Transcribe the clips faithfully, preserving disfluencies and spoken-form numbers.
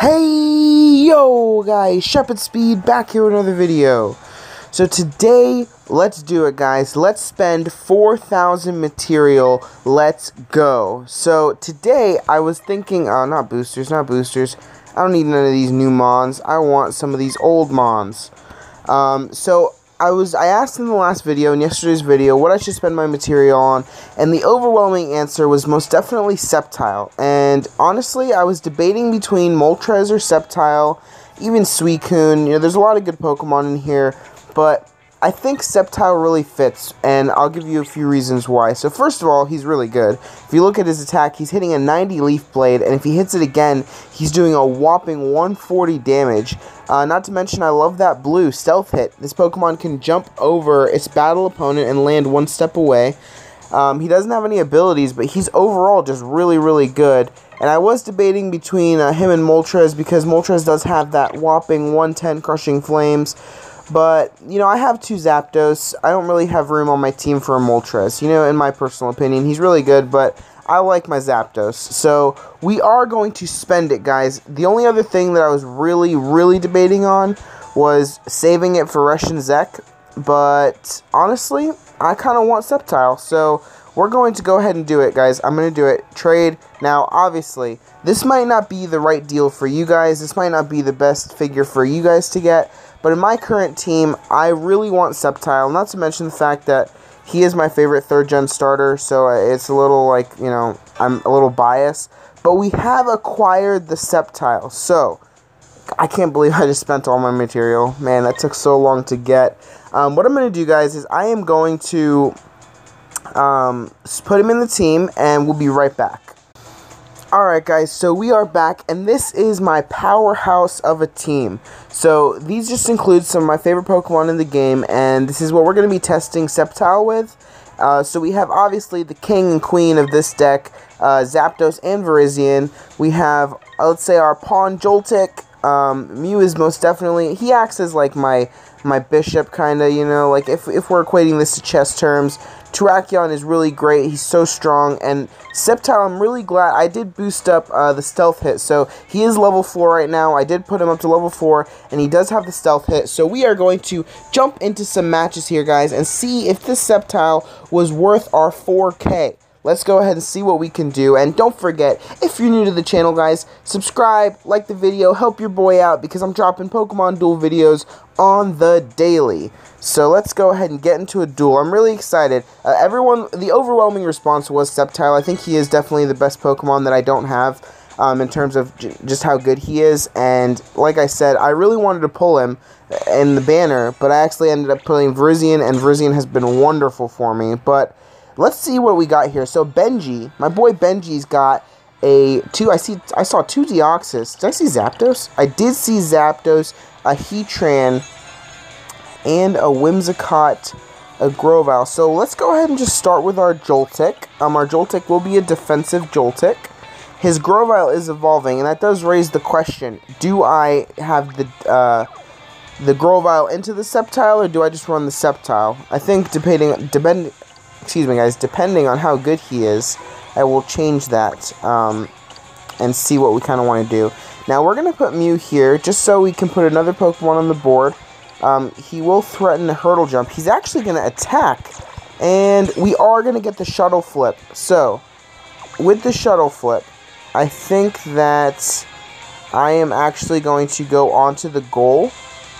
Hey, yo guys, Shuppet Speed back here with another video. So today, let's do it guys, let's spend four thousand material, let's go. So today, I was thinking, uh, not boosters, not boosters, I don't need none of these new mons, I want some of these old mons. Um, so I was, I asked in the last video, in yesterday's video, what I should spend my material on, and the overwhelming answer was most definitely Sceptile. And honestly, I was debating between Moltres or Sceptile, even Suicune. You know, there's a lot of good Pokemon in here, but I think Sceptile really fits, and I'll give you a few reasons why. So first of all, he's really good. If you look at his attack, he's hitting a ninety Leaf Blade, and if he hits it again, he's doing a whopping one forty damage. Uh, not to mention, I love that blue Stealth Hit. This Pokemon can jump over its battle opponent and land one step away. Um, he doesn't have any abilities, but he's overall just really, really good. And I was debating between uh, him and Moltres, because Moltres does have that whopping one ten Crushing Flames. But, you know, I have two Zapdos. I don't really have room on my team for a Moltres. You know, in my personal opinion, he's really good, but I like my Zapdos. So, we are going to spend it, guys. The only other thing that I was really, really debating on was saving it for Russian Zek. But, honestly, I kind of want Sceptile. So, we're going to go ahead and do it, guys. I'm going to do it. Trade. Now, obviously, this might not be the right deal for you guys. This might not be the best figure for you guys to get. But in my current team, I really want Sceptile, not to mention the fact that he is my favorite third-gen starter, so it's a little, like, you know, I'm a little biased. But we have acquired the Sceptile, so I can't believe I just spent all my material. Man, that took so long to get. Um, what I'm going to do, guys, is I am going to um, put him in the team, and we'll be right back. Alright guys, so we are back, and this is my powerhouse of a team. So these just include some of my favorite Pokemon in the game, and this is what we're going to be testing Sceptile with. Uh, so we have obviously the king and queen of this deck, uh, Zapdos and Virizion. We have, uh, let's say, our pawn Joltik. Um, Mew is most definitely, he acts as like my my bishop kind of, you know, like if, if we're equating this to chess terms. Terrakion is really great, he's so strong, and Sceptile, I'm really glad, I did boost up uh, the Stealth Hit, so he is level four right now, I did put him up to level four, and he does have the Stealth Hit, so we are going to jump into some matches here, guys, and see if this Sceptile was worth our four K. Let's go ahead and see what we can do, and don't forget, if you're new to the channel, guys, subscribe, like the video, help your boy out, because I'm dropping Pokemon Duel videos on the daily. So let's go ahead and get into a duel. I'm really excited. Uh, everyone, the overwhelming response was Sceptile. I think he is definitely the best Pokemon that I don't have um, in terms of j just how good he is. And like I said, I really wanted to pull him in the banner, but I actually ended up pulling Virizion, and Virizion has been wonderful for me. But let's see what we got here. So Benji, my boy Benji's got a two. I see. I saw two Deoxys. Did I see Zapdos? I did see Zapdos, a Heatran, and a Whimsicott, a Grovyle. So let's go ahead and just start with our Joltik. Um, our Joltik will be a defensive Joltik. His Grovyle is evolving, and that does raise the question: do I have the uh, the Grovyle into the Sceptile, or do I just run the Sceptile? I think depending, depend, excuse me, guys, depending on how good he is, I will change that um, and see what we kind of want to do. Now we're gonna put Mew here just so we can put another Pokemon on the board. Um, he will threaten a Hurdle Jump. He's actually going to attack, and we are going to get the Shuttle Flip. So, with the Shuttle Flip, I think that I am actually going to go onto the goal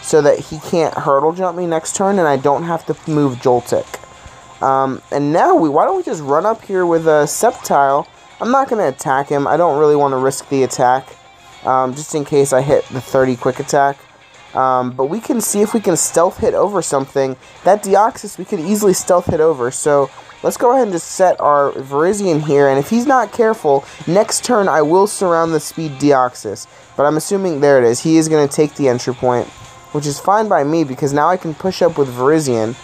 so that he can't Hurdle Jump me next turn, and I don't have to move Joltik. Um, and now, we why don't we just run up here with a Sceptile? I'm not going to attack him. I don't really want to risk the attack, um, just in case I hit the thirty Quick Attack. Um, but we can see if we can Stealth Hit over something. That Deoxys, we could easily Stealth Hit over. So let's go ahead and just set our Virizion here. And if he's not careful, next turn I will surround the speed Deoxys. But I'm assuming, there it is, he is going to take the entry point, which is fine by me because now I can push up with Virizion.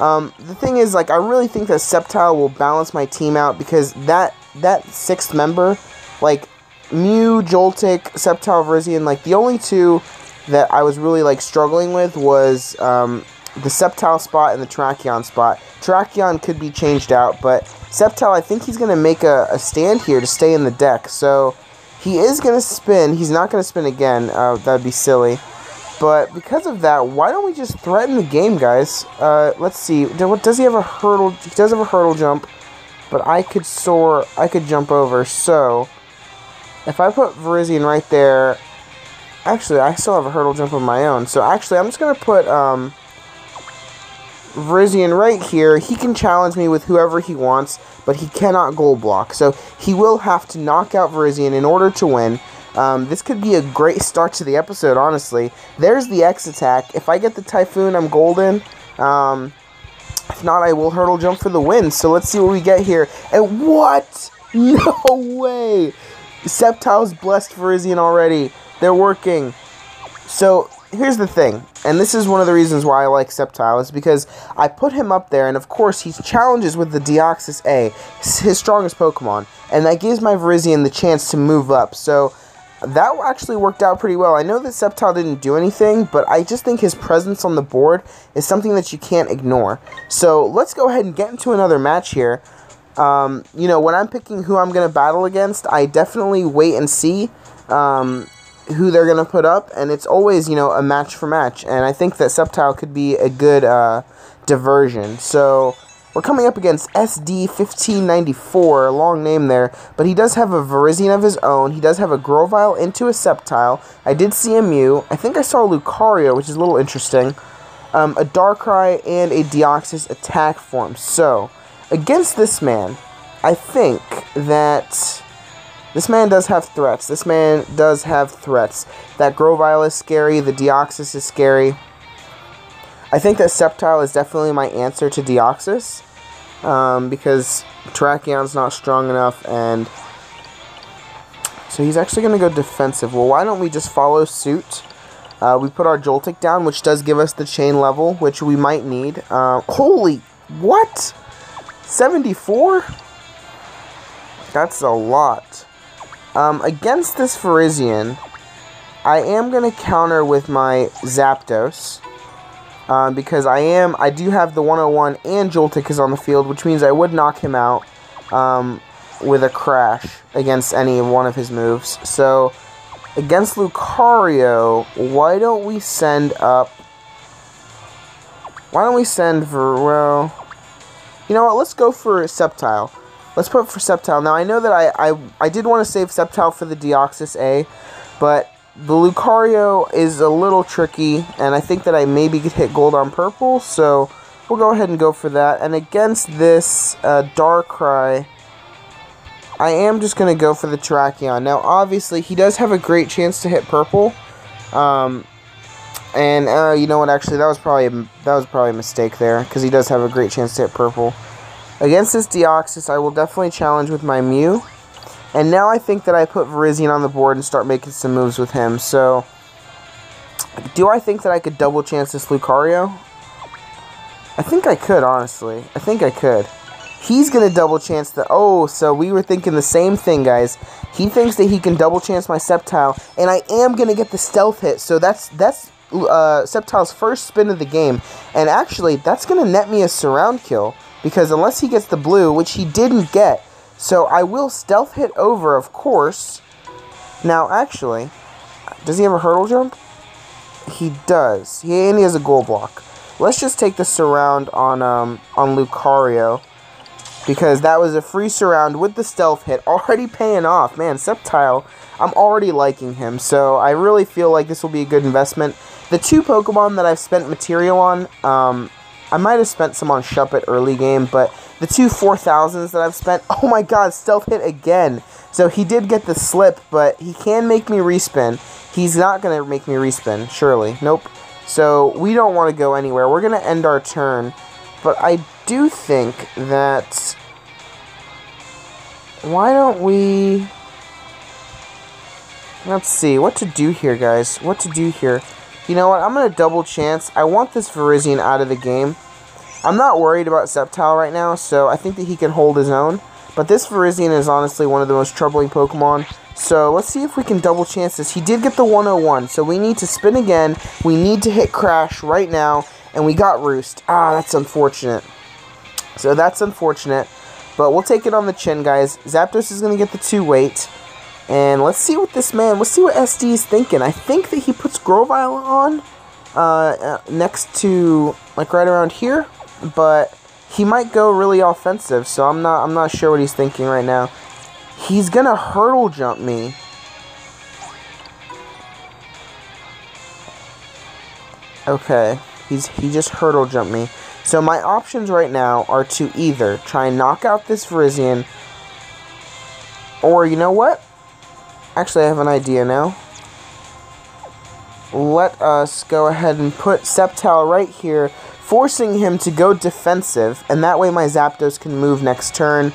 Um, the thing is, like, I really think that Sceptile will balance my team out because that, that sixth member, like, Mew, Joltik, Sceptile, Virizion, like, the only two that I was really, like, struggling with was um, the Sceptile spot and the Terrakion spot. Terrakion could be changed out, but Sceptile, I think he's going to make a, a stand here to stay in the deck. So He is going to spin. He's not going to spin again. Uh, that would be silly. But because of that, why don't we just threaten the game, guys? Uh, let's see. Does he have a hurdle? He does have a hurdle jump. But I could soar. I could jump over. So if I put Virizion right there... Actually, I still have a hurdle jump of my own. So actually, I'm just going to put um, Virizion right here. He can challenge me with whoever he wants, but he cannot gold block. So he will have to knock out Virizion in order to win. Um, this could be a great start to the episode, honestly. There's the X-Attack. If I get the Typhoon, I'm golden. Um, if not, I will hurdle jump for the win. So let's see what we get here. And what? No way! Sceptile's blessed Virizion already. They're working. So, here's the thing, and this is one of the reasons why I like Sceptile, is because I put him up there, and of course he challenges with the Deoxys A, his strongest Pokemon, and that gives my Virizion the chance to move up, so that actually worked out pretty well. I know that Sceptile didn't do anything, but I just think his presence on the board is something that you can't ignore. So, let's go ahead and get into another match here. Um, you know, when I'm picking who I'm going to battle against, I definitely wait and see, um... who they're going to put up, and it's always, you know, a match for match, and I think that Sceptile could be a good uh, diversion. So, we're coming up against S D fifteen ninety-four, a long name there, but he does have a Virizion of his own, he does have a Grovyle into a Sceptile, I did see a Mew, I think I saw Lucario, which is a little interesting, um, a Darkrai, and a Deoxys attack form. So, against this man, I think that... This man does have threats. This man does have threats. That Grovyle is scary. The Deoxys is scary. I think that Sceptile is definitely my answer to Deoxys. Um, because Terrakion's not strong enough. And so he's actually going to go defensive. Well, why don't we just follow suit? Uh, we put our Joltik down, which does give us the chain level, which we might need. Uh, holy... What? seventy-four? That's a lot. Um, against this Virizion, I am going to counter with my Zapdos, uh, because I am, I do have the one oh one and Joltik is on the field, which means I would knock him out um, with a Crash against any one of his moves. So, against Lucario, why don't we send up, why don't we send for, well, you know what, let's go for Sceptile. Let's put for Sceptile. Now, I know that I, I, I did want to save Sceptile for the Deoxys A, but the Lucario is a little tricky, and I think that I maybe could hit gold on purple, so we'll go ahead and go for that. And against this uh, Darkrai, I am just going to go for the Terrakion. Now, obviously, he does have a great chance to hit purple, um, and uh, you know what, actually, that was probably a, that was probably a mistake there, because he does have a great chance to hit purple. Against this Deoxys, I will definitely challenge with my Mew. And now I think that I put Virizion on the board and start making some moves with him. So, do I think that I could double chance this Lucario? I think I could, honestly. I think I could. He's going to double chance the... Oh, so we were thinking the same thing, guys. He thinks that he can double chance my Sceptile. And I am going to get the stealth hit. So, that's... that's uh, Sceptile's first spin of the game. And actually, that's going to net me a surround kill. Because unless he gets the blue, which he didn't get. So I will stealth hit over, of course. Now, actually, does he have a hurdle jump? He does. He, and he has a gold block. Let's just take the surround on, um, on Lucario. Because that was a free surround with the stealth hit. Already paying off. Man, Sceptile, I'm already liking him. So I really feel like this will be a good investment. The two Pokemon that I've spent material on... Um, I might have spent some on Shuppet early game, but the two four thousands that I've spent... Oh my god, stealth hit again! So he did get the slip, but he can make me respin. He's not going to make me respin, surely. Nope. So we don't want to go anywhere. We're going to end our turn. But I do think that... Why don't we... Let's see. What to do here, guys? What to do here? You know what, I'm going to double chance. I want this Virizion out of the game. I'm not worried about Sceptile right now, so I think that he can hold his own. But this Virizion is honestly one of the most troubling Pokemon. So let's see if we can double chance this. He did get the one oh one, so we need to spin again. We need to hit Crash right now, and we got Roost. Ah, that's unfortunate. So that's unfortunate, but we'll take it on the chin, guys. Zapdos is going to get the two weight. And let's see what this man, let's see what S D is thinking. I think that he puts Grovyle on uh, next to, like, right around here, but he might go really offensive, so I'm not, I'm not sure what he's thinking right now. He's gonna Hurdle Jump me. Okay, he's he just Hurdle Jumped me. So my options right now are to either try and knock out this Virizion, or you know what? Actually, I have an idea now. Let us go ahead and put Sceptile right here, forcing him to go defensive, and that way my Zapdos can move next turn.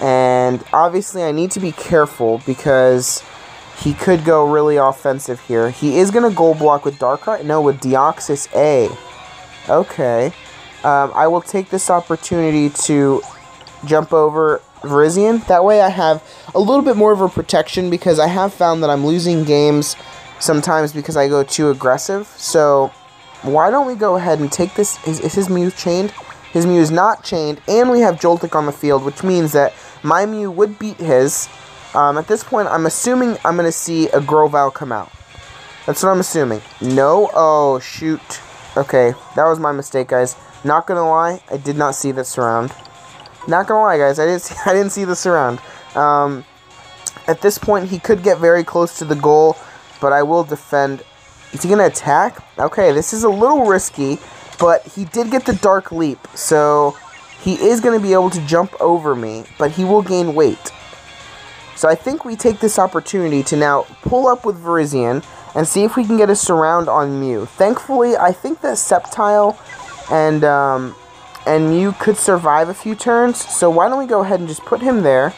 And obviously I need to be careful because he could go really offensive here. He is going to Gold Block with Darkrai. No, with Deoxys A. Okay. Um, I will take this opportunity to jump over Virizion. That way I have a little bit more of a protection, because I have found that I'm losing games sometimes because I go too aggressive. So why don't we go ahead and take this. Is, is his Mew chained? His Mew is not chained. And we have Joltik on the field, which means that my Mew would beat his. Um, at this point, I'm assuming I'm going to see a Grovyle come out. That's what I'm assuming. No? Oh, shoot. Okay, that was my mistake, guys. Not going to lie, I did not see this surround. Not going to lie, guys, I didn't see, I didn't see this surround. Um, at this point, he could get very close to the goal, but I will defend. Is he going to attack? Okay, this is a little risky, but he did get the Dark Leap, so he is going to be able to jump over me, but he will gain weight. So I think we take this opportunity to now pull up with Virizion and see if we can get a surround on Mew. Thankfully, I think that Sceptile and um, and Mew could survive a few turns. So why don't we go ahead and just put him there.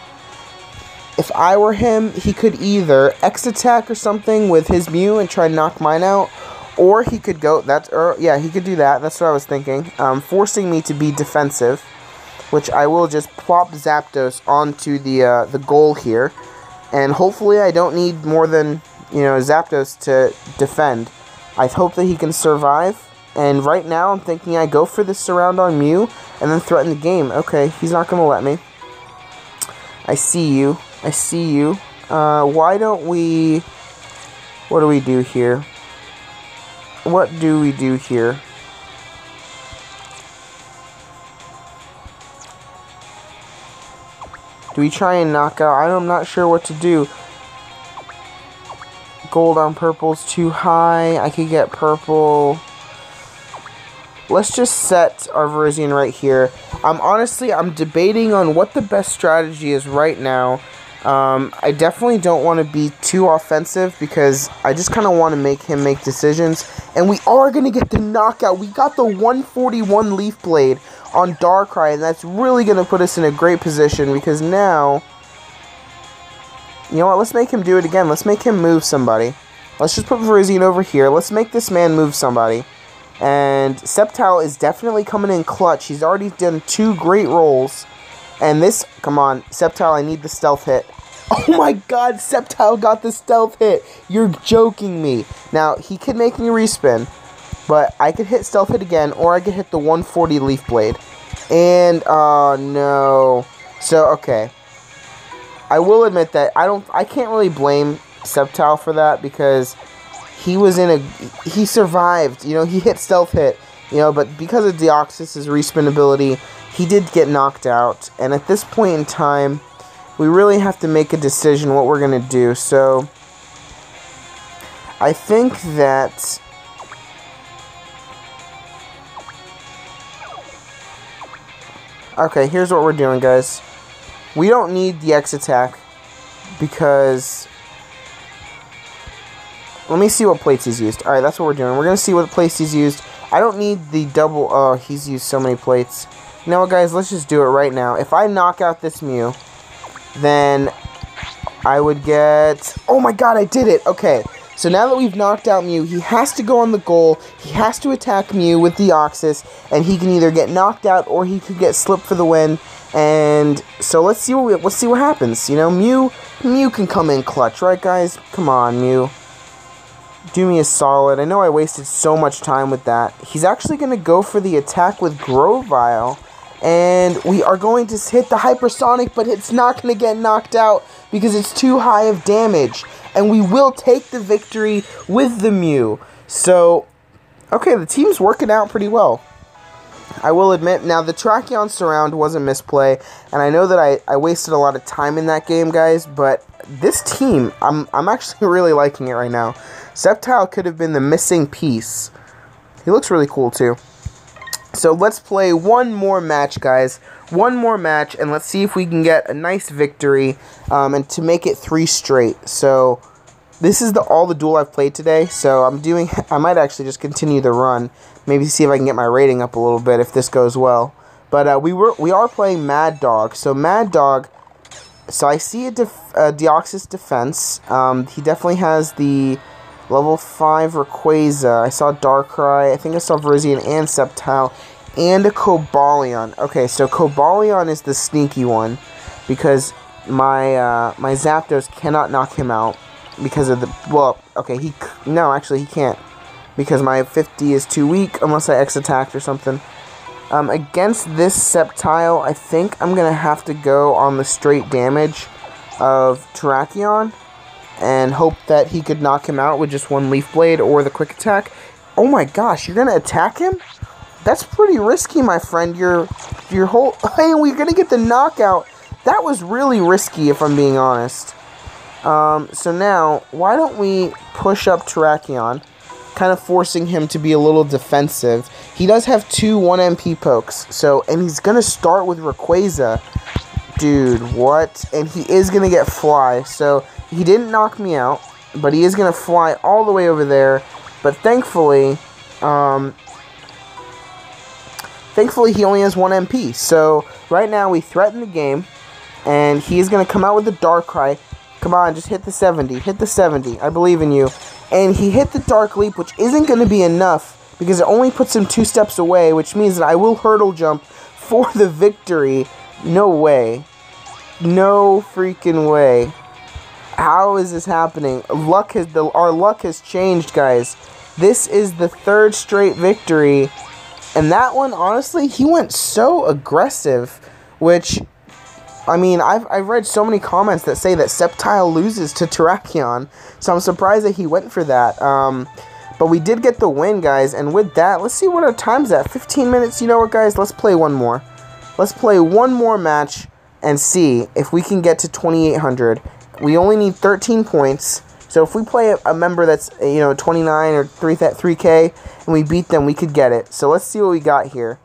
If I were him, he could either X-Attack or something with his Mew and try and knock mine out. Or he could go, that's, or, yeah, he could do that. That's what I was thinking. Um, forcing me to be defensive. Which I will just plop Zapdos onto the uh, the goal here, and hopefully I don't need more than, you know, Zapdos to defend. I hope that he can survive, and right now I'm thinking I go for this surround on Mew, and then threaten the game. Okay, he's not going to let me. I see you. I see you. Uh, why don't we... What do we do here? What do we do here? Do we try and knock out? I'm not sure what to do. Gold on purple's too high. I could get purple. Let's just set our Virizion right here. I'm honestly, I'm debating on what the best strategy is right now. Um, I definitely don't want to be too offensive because I just kind of want to make him make decisions. And we are going to get the knockout. We got the one forty-one Leaf Blade on Darkrai, and that's really going to put us in a great position because now, you know what, let's make him do it again. Let's make him move somebody. Let's just put Virizion over here. Let's make this man move somebody. And Sceptile is definitely coming in clutch. He's already done two great rolls. And this, come on, Sceptile, I need the stealth hit. Oh my god, Sceptile got the stealth hit. You're joking me. Now, he could make me respin, but I could hit stealth hit again, or I could hit the one forty Leaf Blade. And, oh no. So, okay. I will admit that I don't, I can't really blame Sceptile for that, because he was in a, he survived. You know, he hit stealth hit, you know, but because of Deoxys' respin ability, he did get knocked out, and at this point in time, we really have to make a decision what we're going to do. So, I think that... Okay, here's what we're doing, guys. We don't need the X-Attack, because... Let me see what plates he's used. Alright, that's what we're doing. We're going to see what plates he's used. I don't need the double... Oh, he's used so many plates. You know what, guys? Let's just do it right now. If I knock out this Mew, then I would get... Oh my god, I did it! Okay, so now that we've knocked out Mew, he has to go on the goal, he has to attack Mew with Deoxys, and he can either get knocked out or he could get slipped for the win. And so let's see what we, let's see what happens. You know, Mew, Mew can come in clutch, right, guys? Come on, Mew. Do me a solid. I know I wasted so much time with that. He's actually going to go for the attack with Grovyle. And we are going to hit the Hypersonic, but it's not going to get knocked out because it's too high of damage. And we will take the victory with the Mew. So, okay, the team's working out pretty well. I will admit, now the Trachyon Surround was a misplay, and I know that I, I wasted a lot of time in that game, guys, but this team, I'm, I'm actually really liking it right now. Sceptile could have been the missing piece. He looks really cool, too. So let's play one more match, guys. One more match, and let's see if we can get a nice victory um, and to make it three straight. So this is the all the duel I've played today, so I'm doing, I might actually just continue the run. Maybe see if I can get my rating up a little bit if this goes well. But uh, we were we are playing Mad Dog. So Mad Dog, so I see a def, uh, Deoxys defense. Um, he definitely has the level five Rayquaza. I saw Darkrai. I think I saw Virizion and Sceptile. And a Cobalion. Okay, so Cobalion is the sneaky one. Because my uh, my Zapdos cannot knock him out. Because of the... Well, okay, he... No, actually, he can't. Because my fifty is too weak. Unless I X-Attacked or something. Um, against this Sceptile, I think I'm going to have to go on the straight damage of Terrakion. And hope that he could knock him out with just one Leaf Blade or the Quick Attack. Oh my gosh, you're going to attack him? That's pretty risky, my friend. Your your whole... Hey, we're going to get the knockout. That was really risky, if I'm being honest. Um, so now, why don't we push up Terrakion, kind of forcing him to be a little defensive. He does have two one M P pokes, so... And he's going to start with Rayquaza. Dude, what? And he is going to get Fly, so... He didn't knock me out, but he is going to fly all the way over there. But thankfully, um, thankfully he only has one M P. So right now we threaten the game, and he is going to come out with the Darkrai. Come on, just hit the seventy. Hit the seventy. I believe in you. And he hit the Dark Leap, which isn't going to be enough because it only puts him two steps away, which means that I will Hurdle Jump for the victory. No way. No freaking way. How is this happening? Luck has the our luck has changed, guys. This is the third straight victory, and that one, honestly, he went so aggressive, which, I mean, I've I've read so many comments that say that Sceptile loses to Terrakion, so I'm surprised that he went for that. Um, but we did get the win, guys, and with that, let's see what our time's at. fifteen minutes. You know what, guys? Let's play one more. Let's play one more match and see if we can get to twenty-eight hundred. We only need thirteen points, so if we play a, a member that's, you know, twenty-nine or three K, and we beat them, we could get it. So let's see what we got here.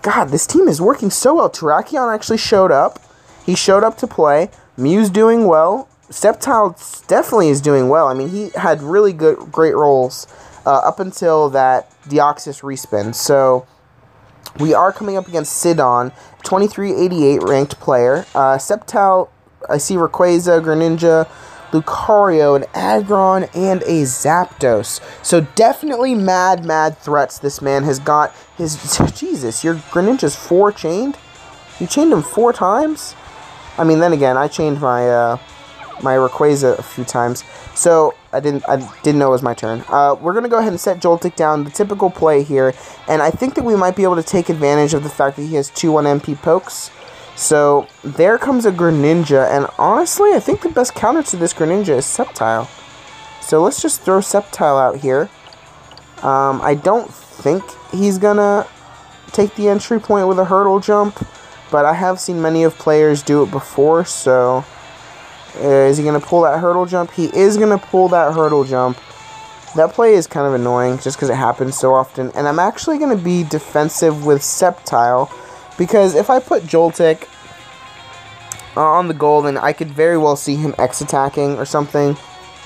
God, this team is working so well. Terrakion actually showed up. He showed up to play. Mew's doing well. Sceptile definitely is doing well. I mean, he had really good, great rolls uh, up until that Deoxys respin. So we are coming up against Sidon, twenty-three eighty-eight ranked player. Uh, Sceptile... I see Rayquaza, Greninja, Lucario, an Aggron, and a Zapdos. So definitely mad, mad threats this man has got. His Jesus, your Greninja's four chained? You chained him four times? I mean, then again, I chained my uh, my Rayquaza a few times. So I didn't I didn't know it was my turn. Uh, we're going to go ahead and set Joltik down, the typical play here. And I think that we might be able to take advantage of the fact that he has two one M P pokes. So, there comes a Greninja, and honestly, I think the best counter to this Greninja is Sceptile. So, let's just throw Sceptile out here. Um, I don't think he's gonna take the entry point with a Hurdle Jump, but I have seen many of players do it before, so... Uh, is he gonna pull that Hurdle Jump? He is gonna pull that Hurdle Jump. That play is kind of annoying, just because it happens so often, and I'm actually gonna be defensive with Sceptile. Because if I put Joltik uh, on the goal, then I could very well see him X-attacking or something.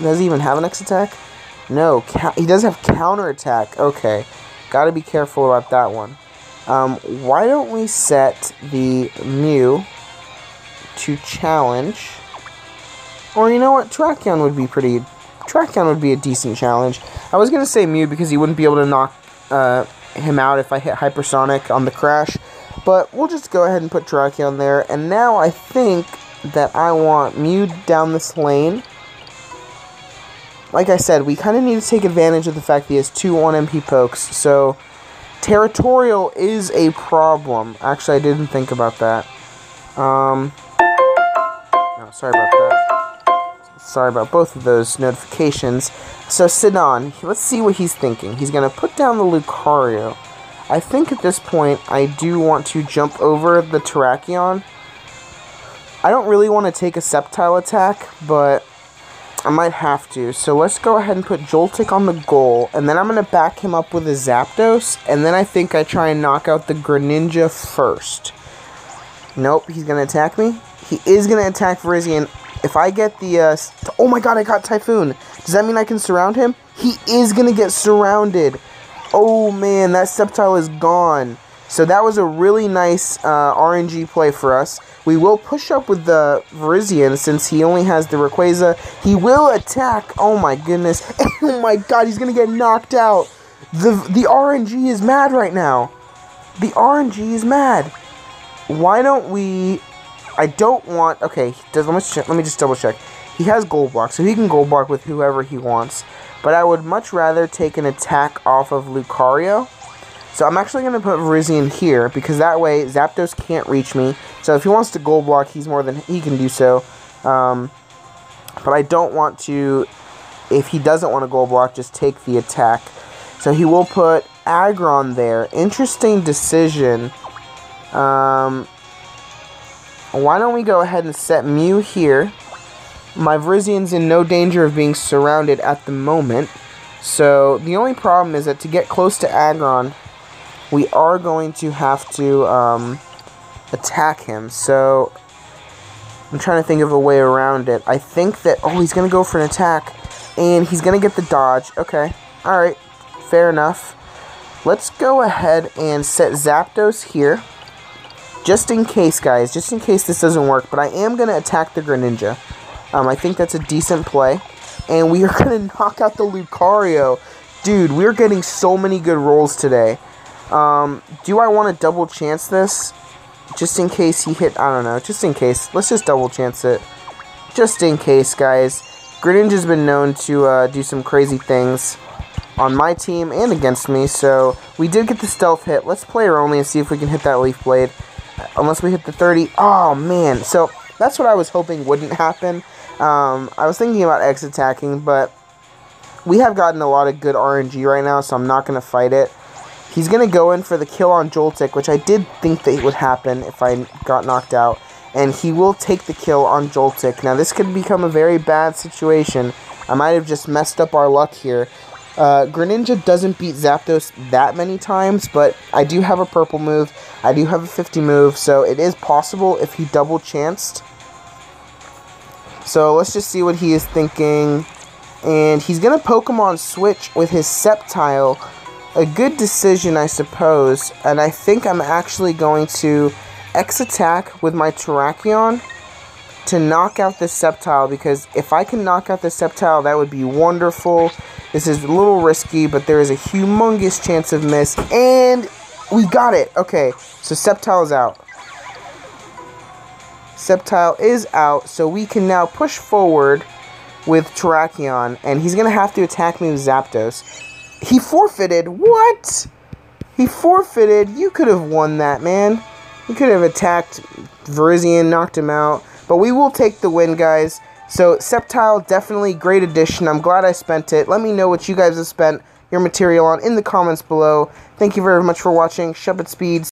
Does he even have an X-attack? No, he does have counter-attack. Okay, gotta be careful about that one. Um, why don't we set the Mew to challenge? Or you know what, Terrakion would be pretty... Terrakion would be a decent challenge. I was gonna say Mew because he wouldn't be able to knock uh, him out if I hit Hypersonic on the Crash. But we'll just go ahead and put Trachyon there. And now I think that I want Mew down this lane. Like I said, we kind of need to take advantage of the fact that he has two one M P pokes. So Territorial is a problem. Actually, I didn't think about that. Um, no, sorry about that. Sorry about both of those notifications. So Sidon, let's see what he's thinking. He's going to put down the Lucario. I think at this point, I do want to jump over the Terrakion. I don't really want to take a Sceptile attack, but I might have to. So let's go ahead and put Joltik on the goal, and then I'm going to back him up with a Zapdos, and then I think I try and knock out the Greninja first. Nope, he's going to attack me. He is going to attack Virizion. If I get the, uh, oh my god, I got Typhoon. Does that mean I can surround him? He is going to get surrounded. Oh man, that Sceptile is gone. So that was a really nice uh, R N G play for us. We will push up with the Virizion since he only has the Rayquaza. He will attack. Oh my goodness. Oh my god, he's going to get knocked out. The, the R N G is mad right now. The R N G is mad. Why don't we... I don't want... Okay, does, let, me check, let me just double check. He has Gold Block, so he can Gold Block with whoever he wants. But I would much rather take an attack off of Lucario. So I'm actually going to put Virizion here, because that way Zapdos can't reach me. So if he wants to Gold Block, he's more than he can do so. Um, but I don't want to, if he doesn't want to Gold Block, just take the attack. So he will put Aggron there. Interesting decision. Um, why don't we go ahead and set Mew here. My Virizion's in no danger of being surrounded at the moment. So the only problem is that to get close to Aggron, we are going to have to um, attack him, so I'm trying to think of a way around it. I think that, oh, he's going to go for an attack, and he's going to get the dodge. Okay, alright, fair enough. Let's go ahead and set Zapdos here, just in case, guys, just in case this doesn't work, but I am going to attack the Greninja. Um, I think that's a decent play, and we are going to knock out the Lucario. Dude, we're getting so many good rolls today. Um, do I want to double chance this? Just in case he hit, I don't know, just in case. Let's just double chance it. Just in case, guys. Greninja's been known to uh, do some crazy things on my team and against me, so we did get the stealth hit. Let's player only and see if we can hit that Leaf Blade. Unless we hit the thirty. Oh, man. So, that's what I was hoping wouldn't happen. Um, I was thinking about X-Attacking, but we have gotten a lot of good R N G right now, so I'm not going to fight it. He's going to go in for the kill on Joltik, which I did think that it would happen if I got knocked out. And he will take the kill on Joltik. Now, this could become a very bad situation. I might have just messed up our luck here. Uh, Greninja doesn't beat Zapdos that many times, but I do have a purple move. I do have a fifty move, so it is possible if he double chanced. So, let's just see what he is thinking. And he's going to Pokemon Switch with his Sceptile. A good decision, I suppose, and I think I'm actually going to X-Attack with my Terrakion to knock out this Sceptile, because if I can knock out this Sceptile, that would be wonderful. This is a little risky, but there is a humongous chance of miss, and we got it! Okay, so Sceptile's out. Sceptile is out, so we can now push forward with Terrakion, and he's going to have to attack me with Zapdos. He forfeited? What? He forfeited? You could have won that, man. You could have attacked Virizion, knocked him out. But we will take the win, guys. So, Sceptile, definitely great addition. I'm glad I spent it. Let me know what you guys have spent your material on in the comments below. Thank you very much for watching. Shuppet Speed.